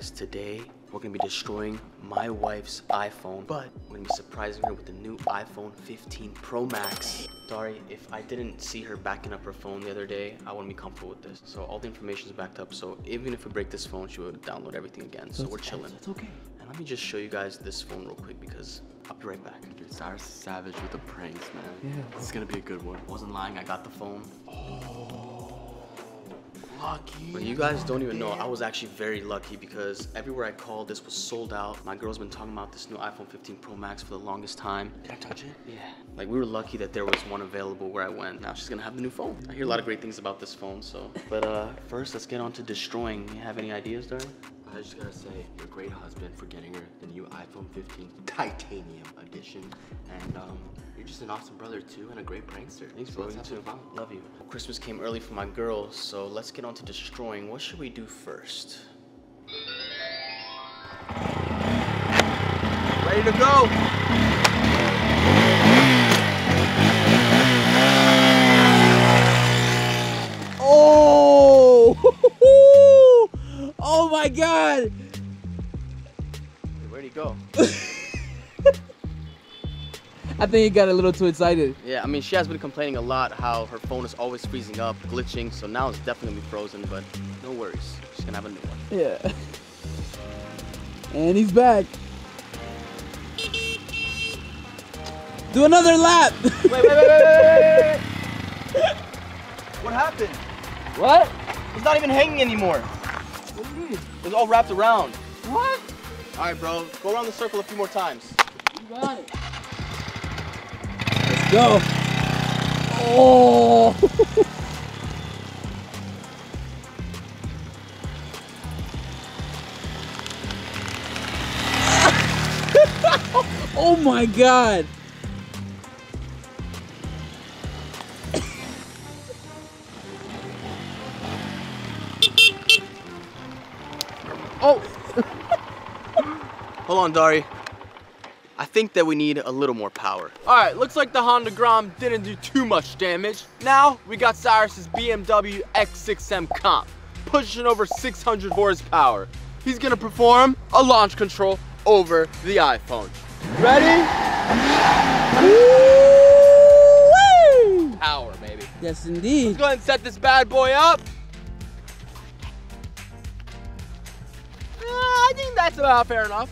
guys, today we're gonna be destroying my wife's iPhone, but we're gonna be surprising her with the new iPhone 15 Pro Max. Sorry, if I didn't see her backing up her phone the other day, I wouldn't be comfortable with this. So all the information is backed up, so even if we break this phone, she would download everything again. So we're chilling. It's okay. And let me just show you guys this phone real quick because I'll be right back. Dude, Cyrus is savage with the pranks, man. Yeah. This is gonna be a good one. I wasn't lying, I got the phone. Oh. Lucky. But you guys don't even know, I was actually very lucky because everywhere I called, this was sold out. My girl's been talking about this new iPhone 15 Pro Max for the longest time. Can I touch it? Yeah. Like, we were lucky that there was one available where I went. Now she's gonna have the new phone. I hear a lot of great things about this phone, so. But first, let's get on to destroying. You have any ideas, Darren? I just gotta say, you're a great husband for getting her the new iPhone 15 Titanium Edition. And you're just an awesome brother too, and a great prankster. Thanks, bro. You too. Love you. Christmas came early for my girl, so let's get on to destroying. What should we do first? Ready to go! Oh my God! Where'd he go? I think he got a little too excited. Yeah, I mean, she has been complaining a lot how her phone is always freezing up, glitching, so now it's definitely frozen, but no worries. She's gonna have a new one. Yeah. And he's back. Do another lap! Wait. What happened? What? It's not even hanging anymore. It's all wrapped around. What? All right, bro. Go around the circle a few more times. You got it. Let's go. Oh. Oh my God. Oh! Hold on, Dari. I think that we need a little more power. All right, looks like the Honda Grom didn't do too much damage. Now, we got Cyrus's BMW X6M Comp, pushing over 600 horsepower. He's gonna perform a launch control over the iPhone. Ready? Woo-wee! Power, baby. Yes, indeed. Let's go ahead and set this bad boy up. I think that's about fair enough.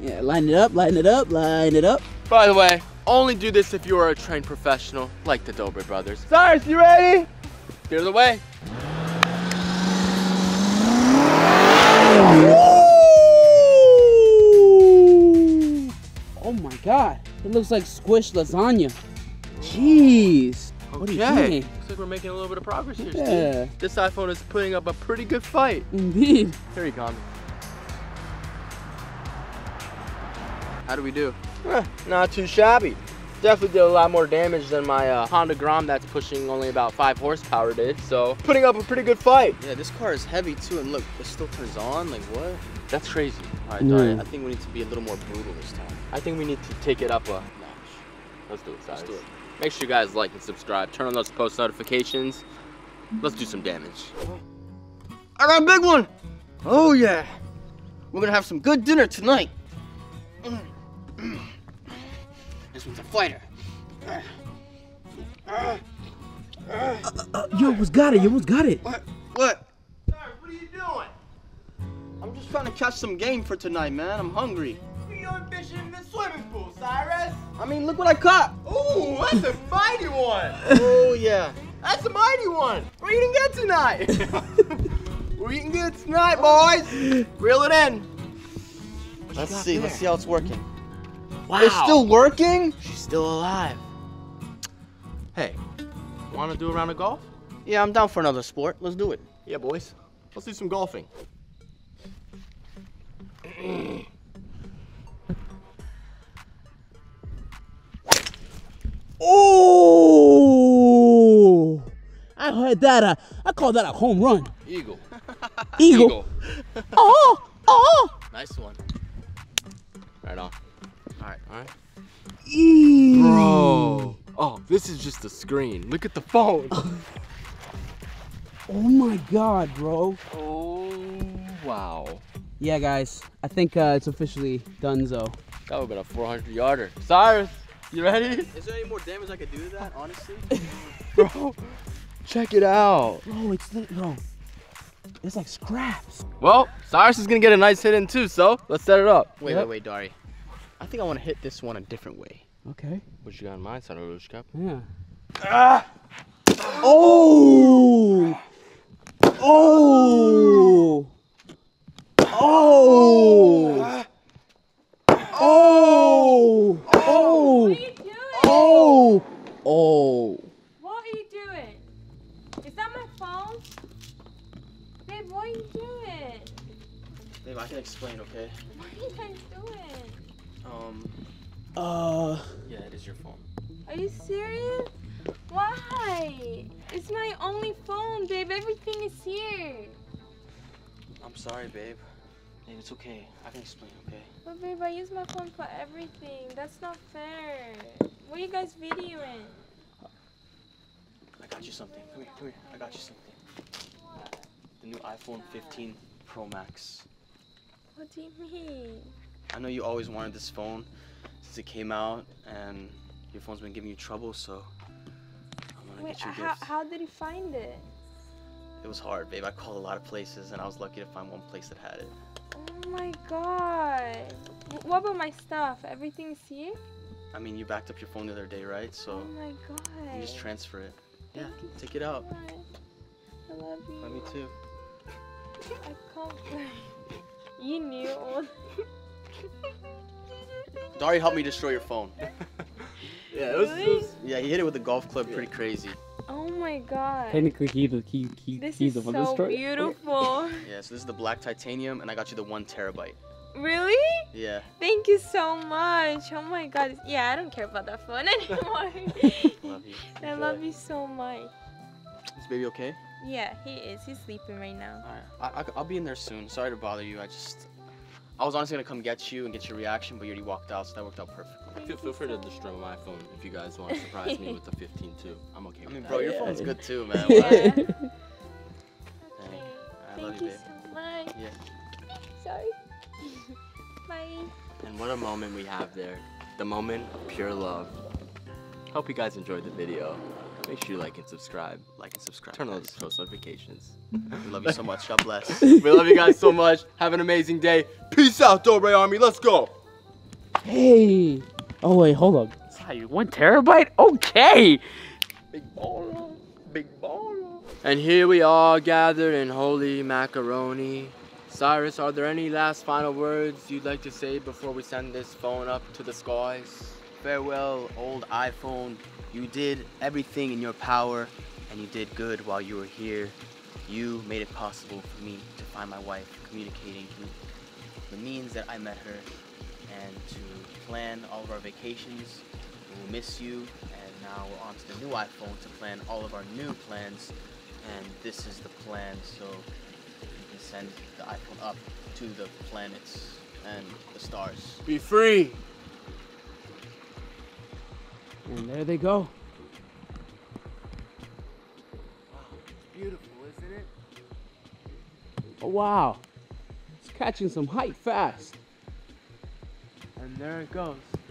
Yeah, line it up, line it up, line it up. By the way, only do this if you are a trained professional like the Dobre brothers. Cyrus, you ready? Clear the way. Woo! Oh my God, it looks like squished lasagna. Jeez. Okay, looks like we're making a little bit of progress here. Yeah. This iPhone is putting up a pretty good fight. Indeed. Here he comes. How do we do? Not too shabby. Definitely did a lot more damage than my Honda Grom that's pushing only about 5 horsepower did. So putting up a pretty good fight. Yeah, this car is heavy too, and look, it still turns on. Like what? That's crazy. All right, Dari, I think we need to be a little more brutal this time. I think we need to take it up a notch. Let's do it, Cyrus. Let's do it. Make sure you guys like and subscribe. Turn on those post notifications. Let's do some damage. I got a big one. Oh yeah. We're gonna have some good dinner tonight. This one's a fighter. Yo, what's got it? Yo, what's got it? What? Sorry, what are you doing? I'm just trying to catch some game for tonight, man. I'm hungry. Fishing in the swimming pool, Cyrus. I mean, look what I caught. Ooh, that's a mighty one. Oh, yeah. That's a mighty one. We're eating good tonight. We're eating good tonight, boys. Reel it in. Let's see how it's working. Wow. It's still working? She's still alive. Hey, want to do a round of golf? Yeah, I'm down for another sport. Let's do it. Yeah, boys. Let's do some golfing. Oh! I heard that. I call that a home run. Eagle. Eagle. Oh! Oh! Nice one. Right on. All right. All right. Bro. Oh, this is just the screen. Look at the phone. Oh my God, bro. Oh Wow. Yeah, guys, I think it's officially donezo. That would have been a 400-yarder. Cyrus, you ready? Is there any more damage I could do to that, honestly? Bro, check it out. Bro, it's lit, bro. It's like scraps. Well, Cyrus is gonna get a nice hit in too, so let's set it up. Wait, wait, Dari. I think I want to hit this one a different way. Okay. What you got in mind, Cyrus? Yeah. Ah! Oh! Oh! Oh! Oh! Oh! What are you doing? Oh! Oh! What are you doing? Is that my phone? Babe, what are you doing? Babe, I can explain, okay? What are you guys doing? Yeah, it is your phone. Are you serious? Why? It's my only phone, babe. Everything is here. I'm sorry, babe. Babe, it's okay. I can explain, okay? But babe, I use my phone for everything. That's not fair. What are you guys videoing? I got you something. Come here, come here. I got you something. What? The new iPhone 15 Pro Max. What do you mean? I know you always wanted this phone since it came out, and your phone's been giving you trouble, so I'm gonna get you a gift. How did you find it? It was hard, babe. I called a lot of places, and I was lucky to find one place that had it. Oh my god. What about my stuff? Everything's here? I mean, you backed up your phone the other day, right? So oh my god. You just transfer it. Yeah, take it out. I love you. Love you too. I can't. You knew all. Dari helped me destroy your phone. Yeah, it was, yeah, he hit it with a golf club pretty crazy. Oh my god. Technically, he's the one that destroyed it. This is so beautiful. Yeah, so this is the black titanium, and I got you the 1 terabyte. Really? Yeah. Thank you so much. Oh my god. Yeah, I don't care about that phone anymore. Love you. I love you so much. Is baby okay? Yeah, he is. He's sleeping right now. Alright, I'll be in there soon. Sorry to bother you. I was honestly gonna come get you and get your reaction, but you already walked out, so that worked out perfectly. Feel free to destroy my phone if you guys want to surprise me with the 15 too. I'm okay with that. Bro, your phone's good too, man. Yeah. Okay. I love you, babe. So much. Yeah. Sorry. Bye. And what a moment we have there. The moment of pure love. Hope you guys enjoyed the video. Make sure you like and subscribe. Like and subscribe. Turn on those post notifications. We love you so much. God bless. We love you guys so much. Have an amazing day. Peace out, Dobre Army. Let's go. Hey. Oh, wait. Hold on. 1 terabyte? Okay. Big baller. Big baller. And here we are gathered in holy macaroni. Cyrus, are there any last final words you'd like to say before we send this phone up to the skies? Farewell, old iPhone. You did everything in your power, and you did good while you were here. You made it possible for me to find my wife, communicating through the means that I met her, and to plan all of our vacations. We'll miss you, and now we're on to the new iPhone to plan all of our new plans, and this is the plan, so we can send the iPhone up to the planets and the stars. Be free! And there they go. Wow, it's beautiful, isn't it? Oh wow, it's catching some height fast. And there it goes.